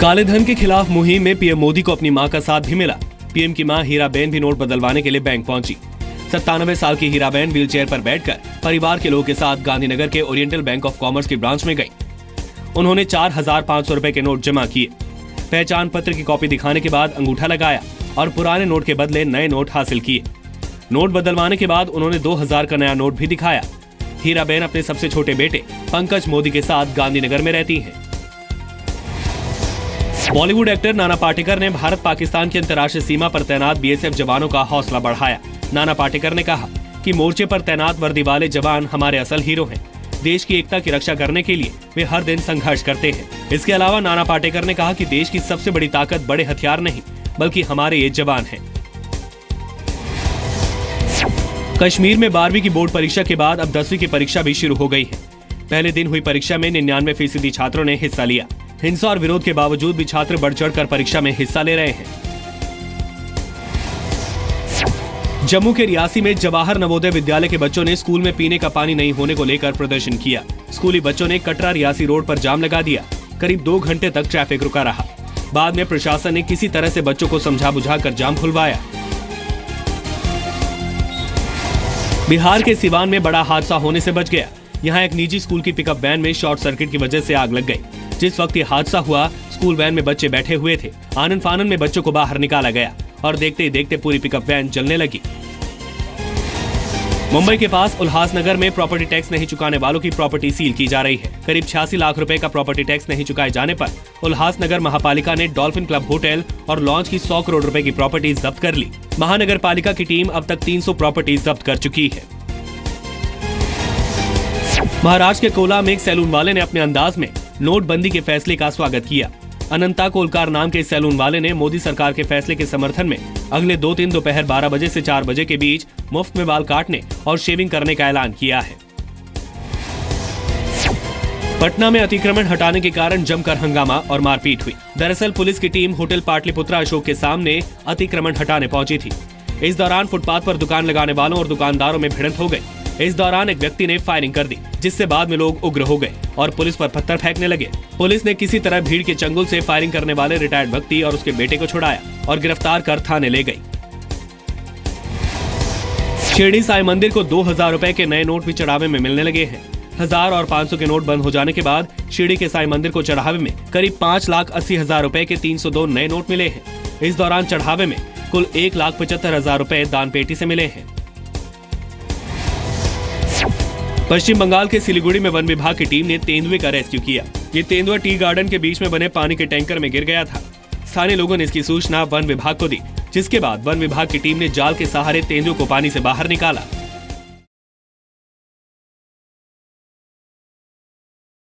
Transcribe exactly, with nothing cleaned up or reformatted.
काले धन के खिलाफ मुहिम में पीएम मोदी को अपनी मां का साथ भी मिला। पीएम की मां हीराबेन भी नोट बदलवाने के लिए बैंक पहुंची। सत्तानवे साल की हीराबेन व्हीलचेयर पर बैठकर परिवार के लोगों के साथ गांधीनगर के ओरिएंटल बैंक ऑफ कॉमर्स की ब्रांच में गयी। उन्होंने चार हजार पाँच सौ रूपए के नोट जमा किए। पहचान पत्र की कॉपी दिखाने के बाद अंगूठा लगाया और पुराने नोट के बदले नए नोट हासिल किए। नोट बदलवाने के बाद उन्होंने दो हजार का नया नोट भी दिखाया। हीराबेन अपने सबसे छोटे बेटे पंकज मोदी के साथ गांधीनगर में रहती हैं। बॉलीवुड एक्टर नाना पाटेकर ने भारत पाकिस्तान की अंतर्राष्ट्रीय सीमा पर तैनात बीएसएफ जवानों का हौसला बढ़ाया। नाना पाटेकर ने कहा कि मोर्चे पर तैनात वर्दी वाले जवान हमारे असल हीरो हैं। देश की एकता की रक्षा करने के लिए वे हर दिन संघर्ष करते हैं। इसके अलावा नाना पाटेकर ने कहा कि देश की सबसे बड़ी ताकत बड़े हथियार नहीं बल्कि हमारे ये जवान हैं। कश्मीर में बारहवीं की बोर्ड परीक्षा के बाद अब दसवीं की परीक्षा भी शुरू हो गई है। पहले दिन हुई परीक्षा में निन्यानवे फीसदी छात्रों ने हिस्सा लिया। हिंसा और विरोध के बावजूद भी छात्र बढ़ चढ़ कर परीक्षा में हिस्सा ले रहे हैं। जम्मू के रियासी में जवाहर नवोदय विद्यालय के बच्चों ने स्कूल में पीने का पानी नहीं होने को लेकर प्रदर्शन किया। स्कूली बच्चों ने कटरा रियासी रोड पर जाम लगा दिया। करीब दो घंटे तक ट्रैफिक रुका रहा। बाद में प्रशासन ने किसी तरह से बच्चों को समझा बुझा कर जाम खुलवाया। बिहार के सिवान में बड़ा हादसा होने से बच गया। यहाँ एक निजी स्कूल की पिकअप वैन में शॉर्ट सर्किट की वजह से आग लग गई। जिस वक्त ये हादसा हुआ स्कूल वैन में बच्चे बैठे हुए थे। आनन फानन में बच्चों को बाहर निकाला गया और देखते ही देखते पूरी पिकअप वैन जलने लगी। मुंबई के पास उल्हासनगर में प्रॉपर्टी टैक्स नहीं चुकाने वालों की प्रॉपर्टी सील की जा रही है। करीब छियासी लाख रुपए का प्रॉपर्टी टैक्स नहीं चुकाए जाने पर उल्हासनगर महापालिका ने डॉल्फिन क्लब होटल और लॉन्च की सौ करोड़ रुपए की प्रॉपर्टी जब्त कर ली। महानगर पालिका की टीम अब तक तीन सौ प्रॉपर्टी जब्त कर चुकी है। महाराष्ट्र के कोला में एक सैलून वाले ने अपने अंदाज में नोटबंदी के फैसले का स्वागत किया। अनंता कोलकार नाम के सैलून वाले ने मोदी सरकार के फैसले के समर्थन में अगले दो दिन दोपहर बारह बजे से चार बजे के बीच मुफ्त में बाल काटने और शेविंग करने का ऐलान किया है। पटना में अतिक्रमण हटाने के कारण जमकर हंगामा और मारपीट हुई। दरअसल पुलिस की टीम होटल पाटलिपुत्र अशोक के सामने अतिक्रमण हटाने पहुंची थी। इस दौरान फुटपाथ पर दुकान लगाने वालों और दुकानदारों में भिड़ंत हो गयी। इस दौरान एक व्यक्ति ने फायरिंग कर दी, जिससे बाद में लोग उग्र हो गए और पुलिस पर पत्थर फेंकने लगे। पुलिस ने किसी तरह भीड़ के चंगुल से फायरिंग करने वाले रिटायर्ड व्यक्ति और उसके बेटे को छुड़ाया और गिरफ्तार कर थाने ले गई। शिरडी साई मंदिर को दो हजार रूपए के नए नोट भी चढ़ावे में मिलने लगे हैं। हजार और पाँच सौ के नोट बंद हो जाने के बाद शिरडी के साई मंदिर को चढ़ावे में करीब पाँच लाख अस्सी हजार रूपए के तीन सौ दो नए नोट मिले हैं। इस दौरान चढ़ावे में कुल एक लाख पचहत्तर हजार रूपए दान पेटी से मिले हैं। पश्चिम बंगाल के सिलीगुड़ी में वन विभाग की टीम ने तेंदुए का रेस्क्यू किया। ये तेंदुआ टी गार्डन के बीच में बने पानी के टैंकर में गिर गया था। स्थानीय लोगों ने इसकी सूचना वन विभाग को दी, जिसके बाद वन विभाग की टीम ने जाल के सहारे तेंदुए को पानी से बाहर निकाला।